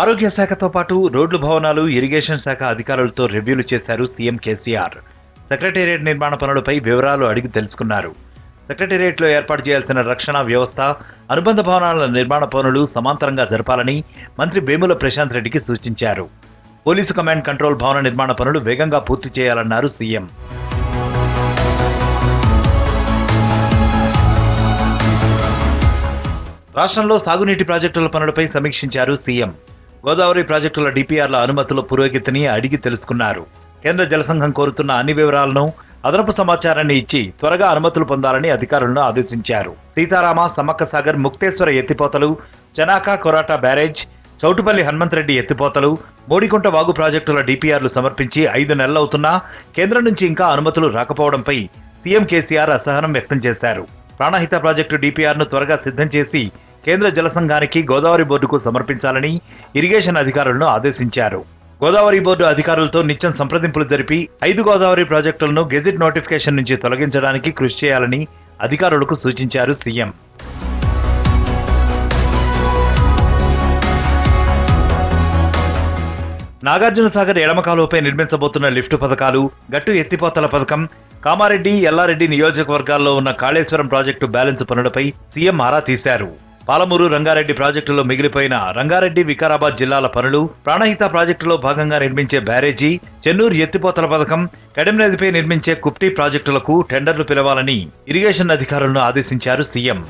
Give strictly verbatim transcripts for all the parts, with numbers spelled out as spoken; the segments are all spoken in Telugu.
ఆరోగ్య శాఖతో పాటు రోడ్లు భవనాలు ఇరిగేషన్ శాఖ అధికారులతో రివ్యూలు చేశారు సీఎం కేసీఆర్. సెక్రటేరియట్ నిర్మాణ పనులపై వివరాలు అడిగి తెలుసుకున్నారు. సెక్రటేరియట్లో ఏర్పాటు చేయాల్సిన రక్షణ వ్యవస్థ, అనుబంధ భవనాల నిర్మాణ పనులు సమాంతరంగా జరపాలని మంత్రి వేముల ప్రశాంత్ రెడ్డికి సూచించారు. పోలీసు కమాండ్ కంట్రోల్ భవన నిర్మాణ పనులు వేగంగా పూర్తి చేయాలన్నారు సీఎం. రాష్ట్రంలో సాగునీటి ప్రాజెక్టుల పనులపై సమీక్షించారు సీఎం. గోదావరి ప్రాజెక్టుల డిపిఆర్ల అనుమతుల పురోగతిని అడిగి తెలుసుకున్నారు. కేంద్ర జలసంఘం కోరుతున్న అన్ని వివరాలను, అదనపు సమాచారాన్ని ఇచ్చి త్వరగా అనుమతులు పొందాలని అధికారులను ఆదేశించారు. సీతారామ, సమ్మక్క సాగర్, ముక్తేశ్వర ఎత్తిపోతలు, చనాక కొరాటా బ్యారేజ్, చౌటుపల్లి హనుమంతరెడ్డి ఎత్తిపోతలు, మోడికుంట వాగు ప్రాజెక్టుల డిపిఆర్లు సమర్పించి ఐదు నెలలవుతున్నా కేంద్రం నుంచి ఇంకా అనుమతులు రాకపోవడంపై సీఎం కేసీఆర్ అసహనం వ్యక్తం చేశారు. ప్రాణహిత ప్రాజెక్టు డిపిఆర్ను త్వరగా సిద్ధం చేసి కేంద్ర జలసంఘానికి, గోదావరి బోర్డుకు సమర్పించాలని ఇరిగేషన్ అధికారులను ఆదేశించారు. గోదావరి బోర్డు అధికారులతో నిత్యం సంప్రదింపులు జరిపి ఐదు గోదావరి ప్రాజెక్టులను గెజిట్ నోటిఫికేషన్ నుంచి తొలగించడానికి కృషి చేయాలని అధికారులకు సూచించారు సీఎం. నాగార్జున సాగర్ ఎడమ కాలువపై నిర్మించబోతున్న లిఫ్టు పథకాలు, గట్టు ఎత్తిపోతల పథకం, కామారెడ్డి, ఎల్లారెడ్డి నియోజకవర్గాల్లో ఉన్న కాళేశ్వరం ప్రాజెక్టు బ్యాలెన్స్ పనులపై సీఎం ఆరా తీశారు. పాలమూరు రంగారెడ్డి ప్రాజెక్టులో మిగిలిపోయిన రంగారెడ్డి, వికారాబాద్ జిల్లాల పనులు, ప్రాణహిత ప్రాజెక్టులో భాగంగా నిర్మించే బ్యారేజీ, చెన్నూర్ ఎత్తిపోతల పథకం, कडमरेड्डीపై నిర్మించే కుప్టి ప్రాజెక్టులకు టెండర్లు పిలవాలని ఇరిగేషన్ అధికారులను ఆదేశించారు సీఎం.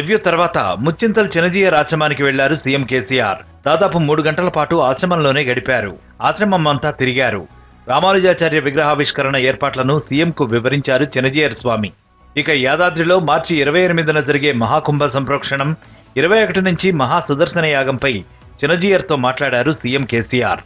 రివ్యూ తర్వాత ముచ్చింతల్ చిన్నజీయర్ ఆశ్రమానికి వెళ్లారు సీఎం కేసీఆర్. దాదాపు మూడు గంటల పాటు ఆశ్రమంలోనే గడిపారు. ఆశ్రమం అంతా తిరిగారు. రామానుజాచార్య విగ్రహావిష్కరణ ఏర్పాట్లను సీఎంకు వివరించారు చిన్నజీయర్ స్వామి. ఇక యాదాద్రిలో మార్చి ఇరవై ఎనిమిదిన జరిగే మహాకుంభ సంప్రోక్షణం, ఇరవై ఒకటి నుంచి మహా సుదర్శన యాగంపై చిన్నజీయర్తో మాట్లాడారు సీఎం కేసీఆర్.